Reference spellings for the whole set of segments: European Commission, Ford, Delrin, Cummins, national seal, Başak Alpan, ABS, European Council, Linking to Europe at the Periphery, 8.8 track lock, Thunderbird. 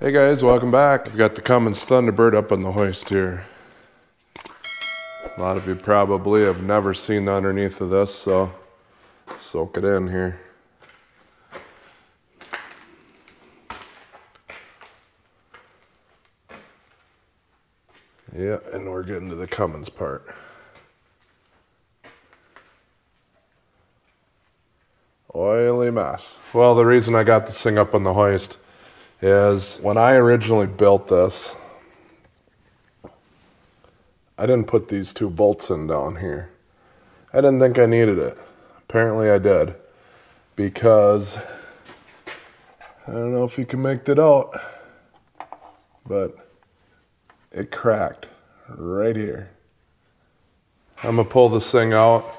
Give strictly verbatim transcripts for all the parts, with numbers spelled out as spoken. Hey guys, welcome back. I've got the Cummins Thunderbird up on the hoist here. A lot of you probably have never seen the underneath of this, so soak it in here. Yeah, and we're getting to the Cummins part. Oily mess. Well, the reason I got this thing up on the hoist is when I originally built this, I didn't put these two bolts in down here. I didn't think I needed it. Apparently I did, because I don't know if you can make that out, but it cracked right here. I'm gonna pull this thing out,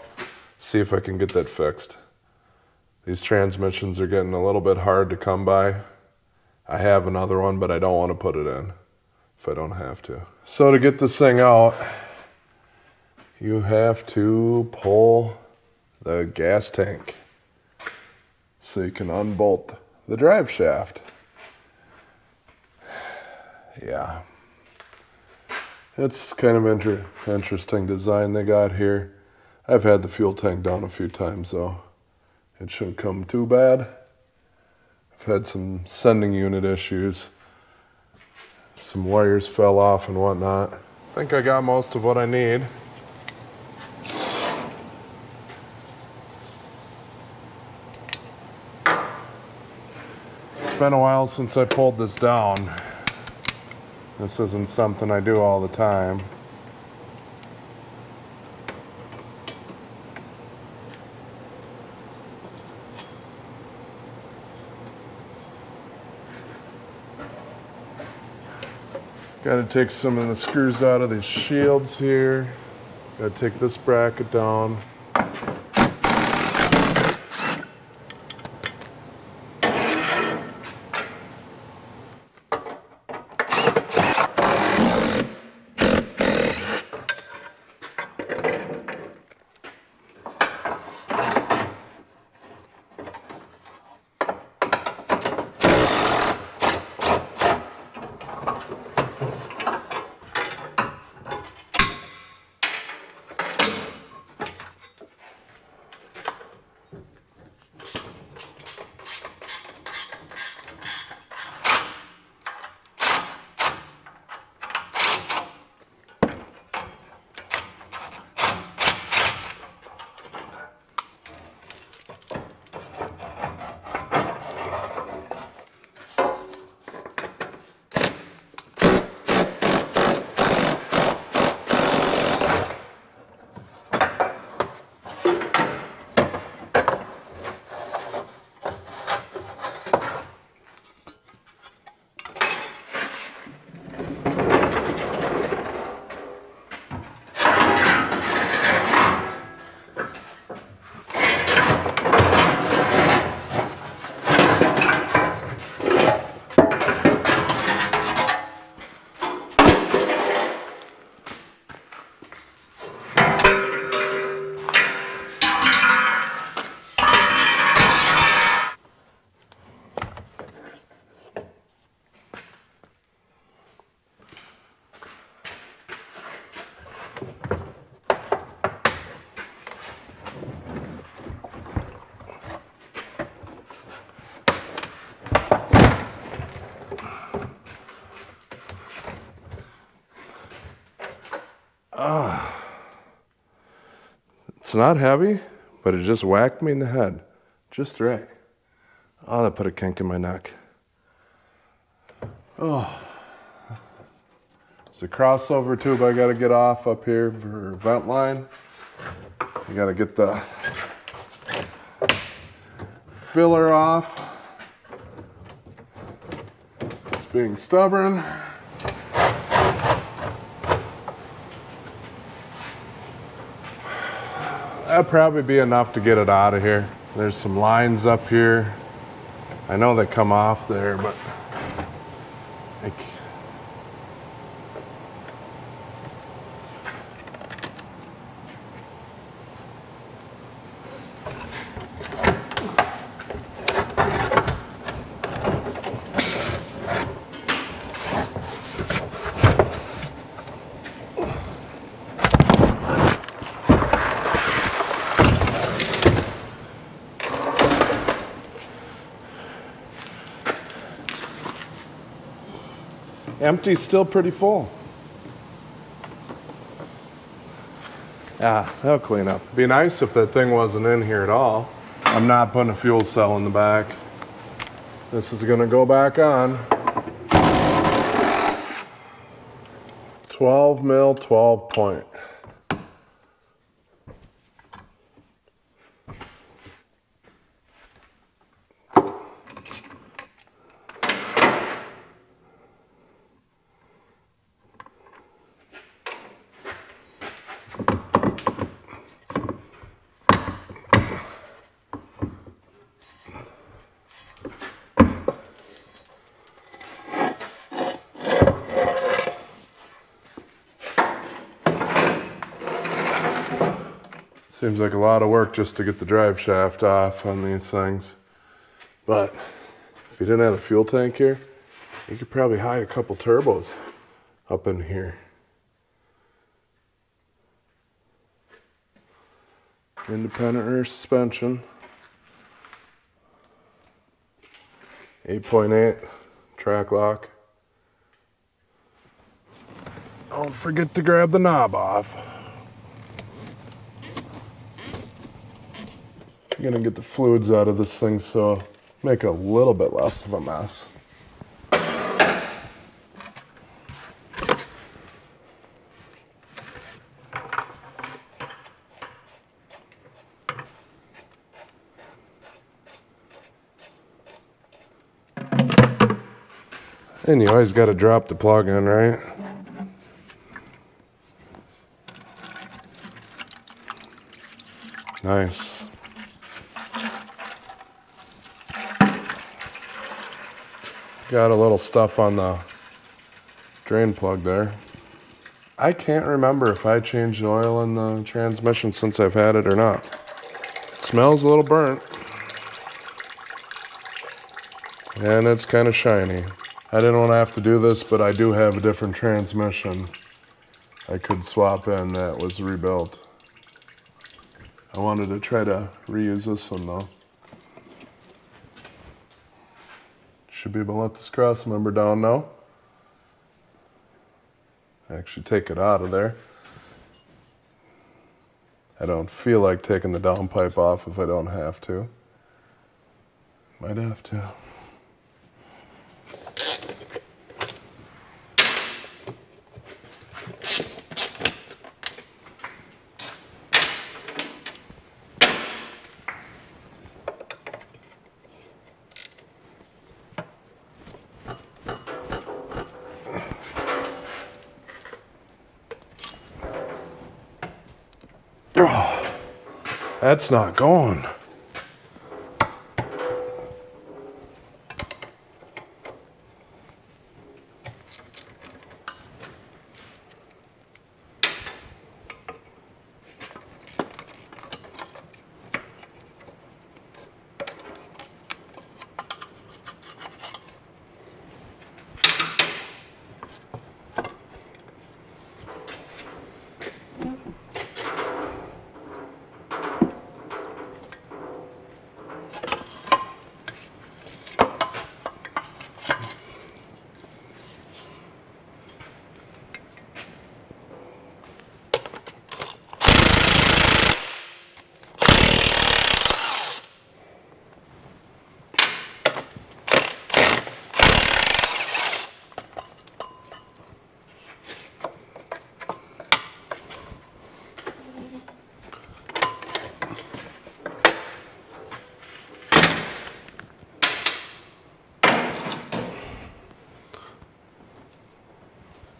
see if I can get that fixed. These transmissions are getting a little bit hard to come by. I have another one, but I don't want to put it in if I don't have to. So to get this thing out, you have to pull the gas tank so you can unbolt the drive shaft. Yeah. It's kind of inter interesting design they got here. I've had the fuel tank down a few times, though. It shouldn't come too bad. I've had some sending unit issues. Some wires fell off and whatnot. I think I got most of what I need. It's been a while since I pulled this down. This isn't something I do all the time. Gotta take some of the screws out of these shields here. Gotta take this bracket down. It's not heavy, but it just whacked me in the head. Just right. Oh, that put a kink in my neck. Oh. There's a crossover tube I gotta get off up here for vent line. You gotta get the filler off. It's being stubborn. That'd probably be enough to get it out of here. There's some lines up here. I know they come off there, but I can't. Empty's still pretty full. Ah, that'll clean up. Be nice if that thing wasn't in here at all. I'm not putting a fuel cell in the back. This is gonna go back on. twelve mil, twelve point. Seems like a lot of work just to get the drive shaft off on these things. But if you didn't have a fuel tank here, you could probably hide a couple turbos up in here. Independent rear suspension. eight point eight track lock. Don't forget to grab the knob off. I'm gonna get the fluids out of this thing so make a little bit less of a mess. And you always gotta drop the plug in, right? Nice. Got a little stuff on the drain plug there. I can't remember if I changed oil in the transmission since I've had it or not. It smells a little burnt. And it's kind of shiny. I didn't want to have to do this, but I do have a different transmission I could swap in that was rebuilt. I wanted to try to reuse this one though. Should be able to let this cross member down now. Actually take it out of there. I don't feel like taking the downpipe off if I don't have to. Might have to. That's not going.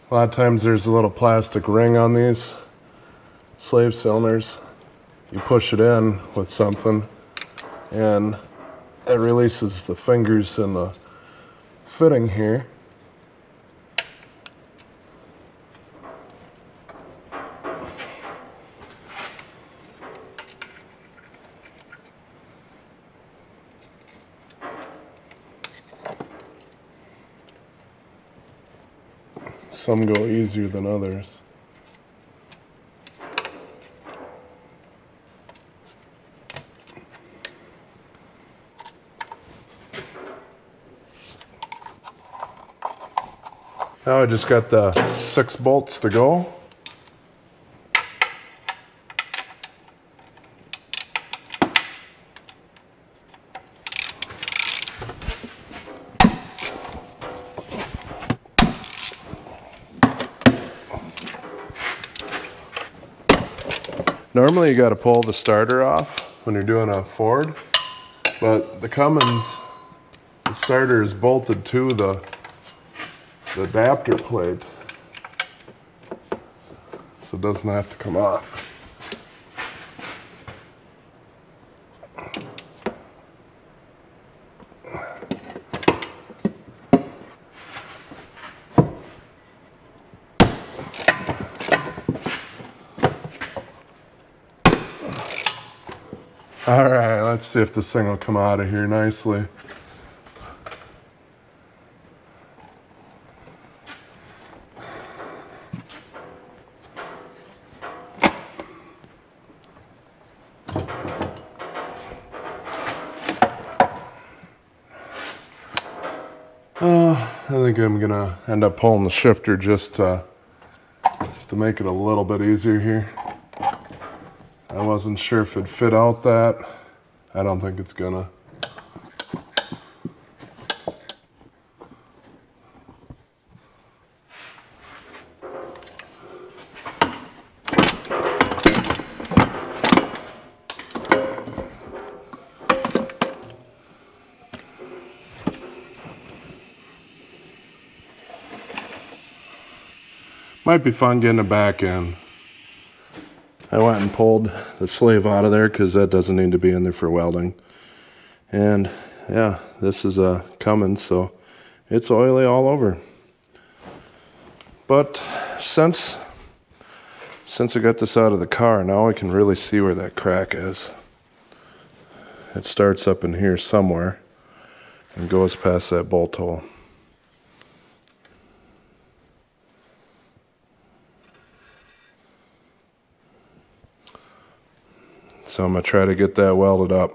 A lot of times there's a little plastic ring on these slave cylinders. You push it in with something and it releases the fingers in the fitting here. Some go easier than others. Now I just got the six bolts to go. Normally you got to pull the starter off when you're doing a Ford, but the Cummins, the starter is bolted to the, the adapter plate, so it doesn't have to come off. All right, let's see if this thing will come out of here nicely. Uh, I think I'm gonna end up pulling the shifter just, uh, just to make it a little bit easier here. I wasn't sure if it'd fit out that. I don't think it's gonna. Might be fun getting it back in. I went and pulled the sleeve out of there because that doesn't need to be in there for welding. And yeah, this is a Cummins, so it's oily all over. But since, since I got this out of the car, now I can really see where that crack is. It starts up in here somewhere and goes past that bolt hole. So I'm gonna try to get that welded up.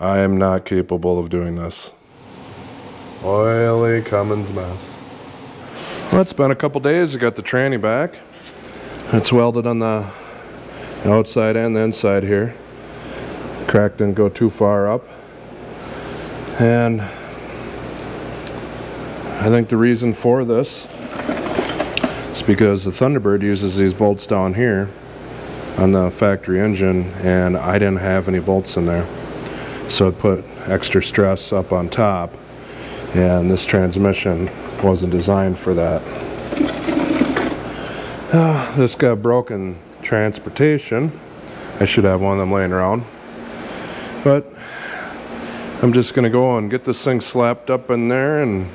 I am not capable of doing this. Oily Cummins mess. Well, it's been a couple days. I got the tranny back. It's welded on the outside and the inside here. The crack didn't go too far up. And I think the reason for this is because the Thunderbird uses these bolts down here on the factory engine, and I didn't have any bolts in there, so it put extra stress up on top, and this transmission wasn't designed for that. Uh, this got broken transportation. I should have one of them laying around, but I'm just gonna go and get this thing slapped up in there, and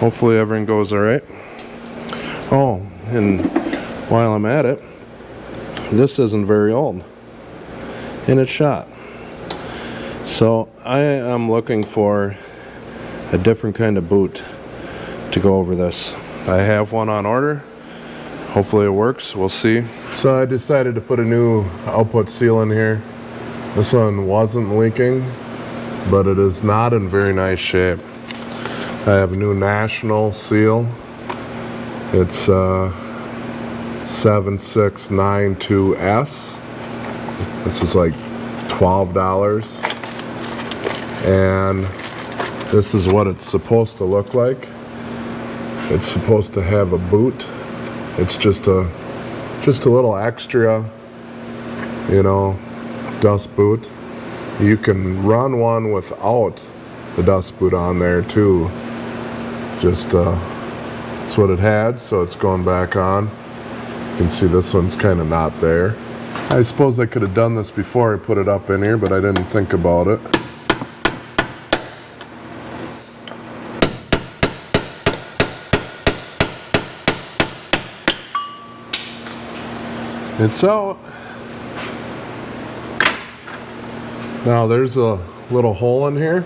hopefully everything goes all right. Oh, and while I'm at it, this isn't very old, and it's shot. So I am looking for a different kind of boot to go over this. I have one on order. Hopefully it works. We'll see. So I decided to put a new output seal in here. This one wasn't leaking, but it is not in very nice shape. I have a new national seal. It's uh, seven six nine two S. This is like twelve dollars, and this is what it's supposed to look like. It's supposed to have a boot. It's just a just a little extra, you know, dust boot. You can run one without the dust boot on there too. Just uh, that's what it had, so it's going back on. You can see this one's kind of not there. I suppose I could have done this before I put it up in here, but I didn't think about it. It's out. Now there's a little hole in here.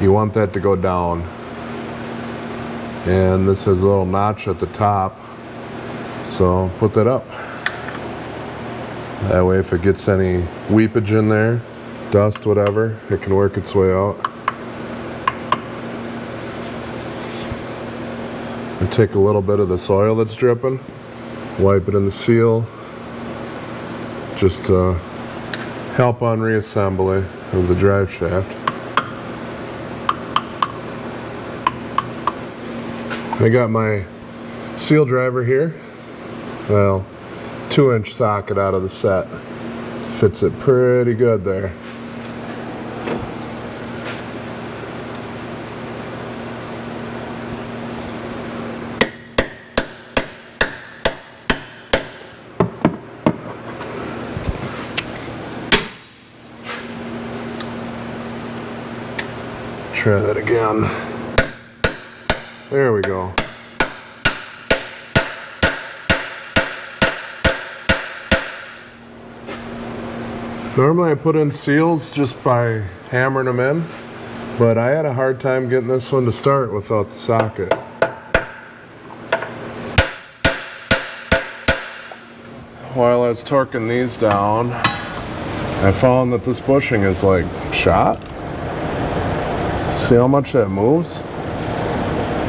You want that to go down. And this has a little notch at the top. So put that up. That way if it gets any weepage in there, dust, whatever, it can work its way out. and take a little bit of this oil that's dripping, wipe it in the seal, just to help on reassembly of the drive shaft. I got my seal driver here, well, two inch socket out of the set. Fits it pretty good there. Try that again. There we go. Normally I put in seals just by hammering them in, but I had a hard time getting this one to start without the socket. While I was torquing these down, I found that this bushing is like shot. See how much that moves?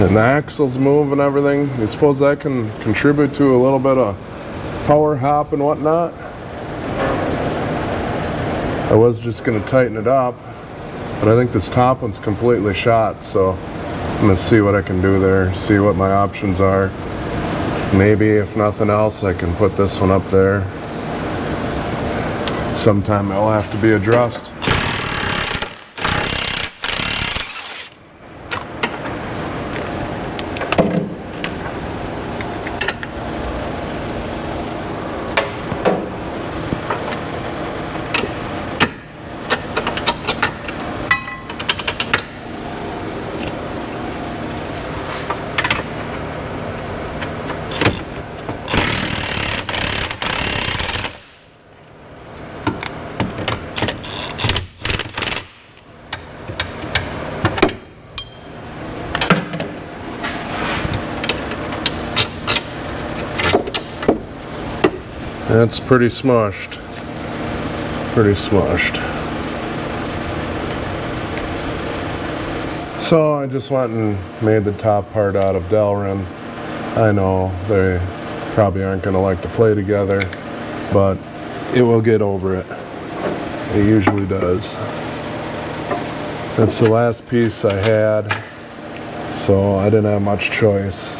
And the axles move and everything. I suppose that can contribute to a little bit of power hop and whatnot. I was just going to tighten it up, but I think this top one's completely shot, so I'm going to see what I can do there, see what my options are. Maybe, if nothing else, I can put this one up there. Sometime it'll have to be addressed. That's pretty smushed, pretty smushed. So I just went and made the top part out of Delrin. I know they probably aren't going to like to play together, but it will get over it. It usually does. That's the last piece I had, so I didn't have much choice.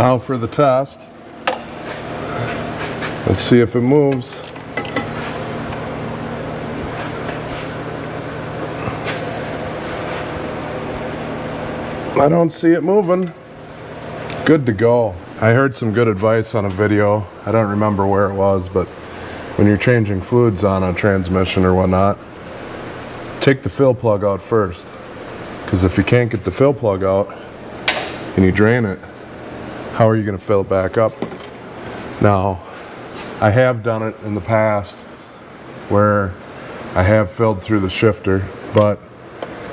Now for the test. Let's see if it moves. I don't see it moving. Good to go. I heard some good advice on a video. I don't remember where it was, but when you're changing fluids on a transmission or whatnot, take the fill plug out first. Because if you can't get the fill plug out and you drain it, how are you going to fill it back up? Now, I have done it in the past where I have filled through the shifter, but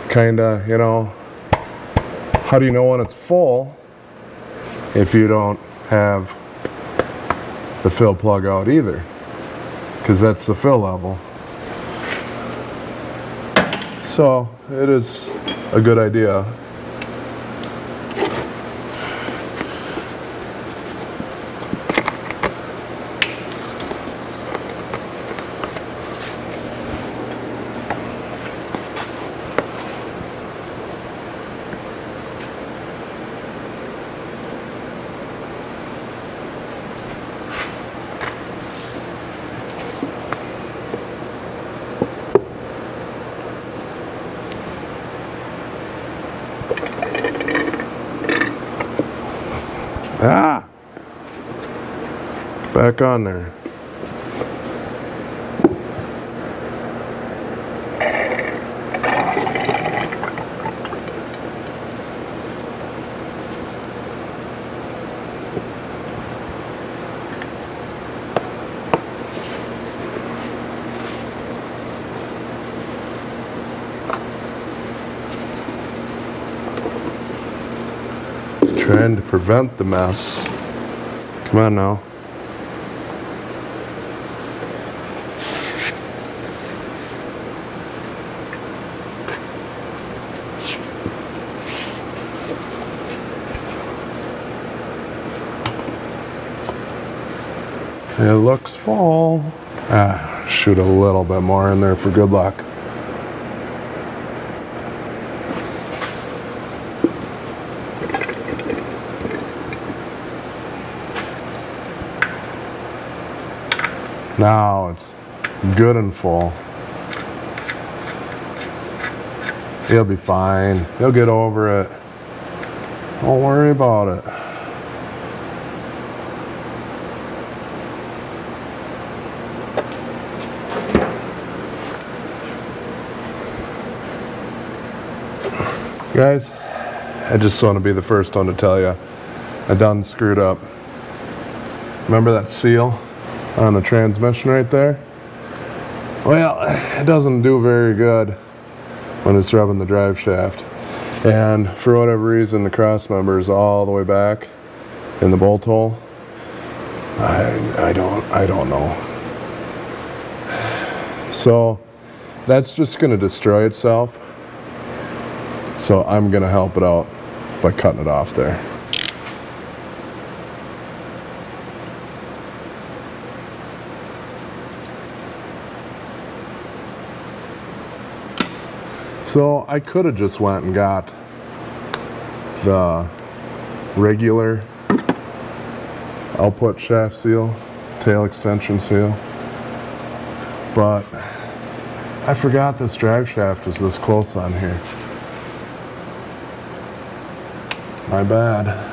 kind of, you know, how do you know when it's full if you don't have the fill plug out either? Because that's the fill level. So it is a good idea. Ah! Back on there. Trying to prevent the mess. Come on now. It looks full. Ah, shoot a little bit more in there for good luck. Now it's good and full. He'll be fine. He'll get over it. Don't worry about it. Guys, I just want to be the first one to tell you, I done screwed up. Remember that seal on the transmission right there? Well, it doesn't do very good when it's rubbing the drive shaft. And for whatever reason, the cross member is all the way back in the bolt hole. I, I, don't, I don't know. So that's just going to destroy itself. So I'm gonna help it out by cutting it off there. So I could have just went and got the regular output shaft seal, tail extension seal, but I forgot this drive shaft was this close on here. My bad.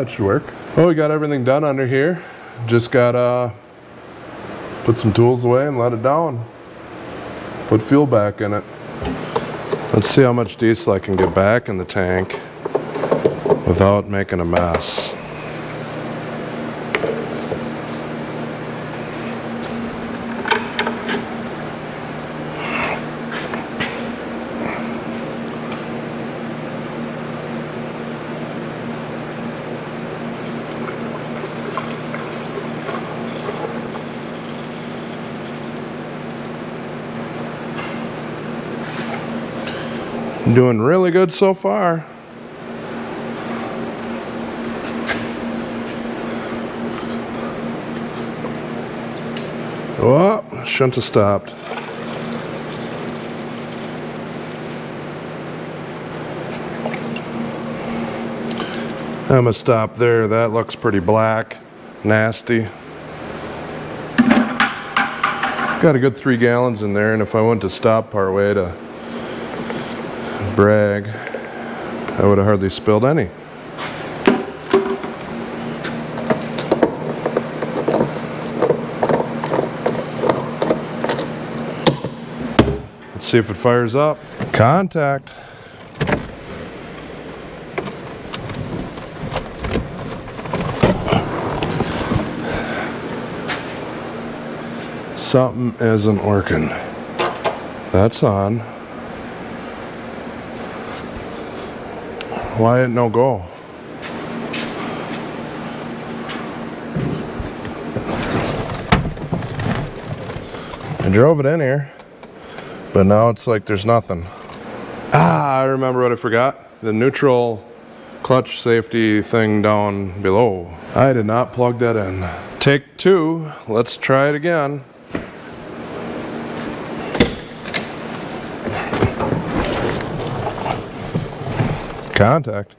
That should work. Well, we got everything done under here. Just gotta put some tools away and let it down. Put fuel back in it. Let's see how much diesel I can get back in the tank without making a mess. Doing really good so far. Oh, shouldn't have stopped. I'm gonna stop there. That looks pretty black, nasty. Got a good three gallons in there, and if I went to stop partway to brag, I would have hardly spilled any. Let's see if it fires up. Contact. Something isn't working. That's on. Why it no go? I drove it in here, but now it's like there's nothing. Ah, I remember what I forgot. The neutral clutch safety thing down below. I did not plug that in. Take two, let's try it again. Contact.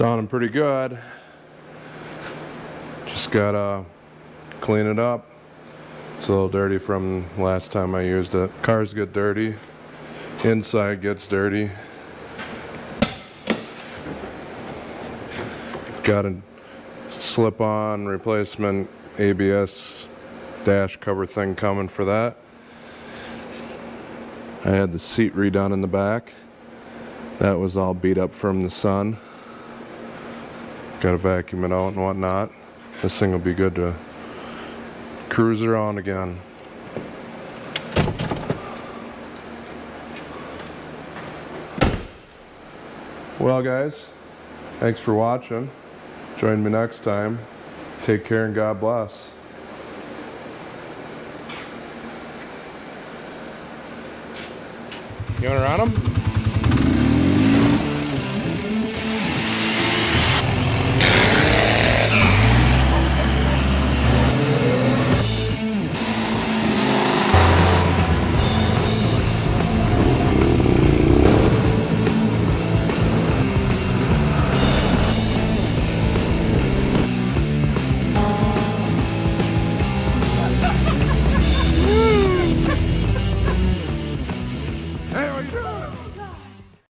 Sounding pretty good. Just gotta clean it up. It's a little dirty from last time I used it. Cars get dirty. Inside gets dirty. I've got a slip-on replacement A B S dash cover thing coming for that. I had the seat redone in the back. That was all beat up from the sun. Gotta vacuum it out and whatnot. This thing will be good to cruise around again. Well guys, thanks for watching. Join me next time. Take care and God bless. You want to run them?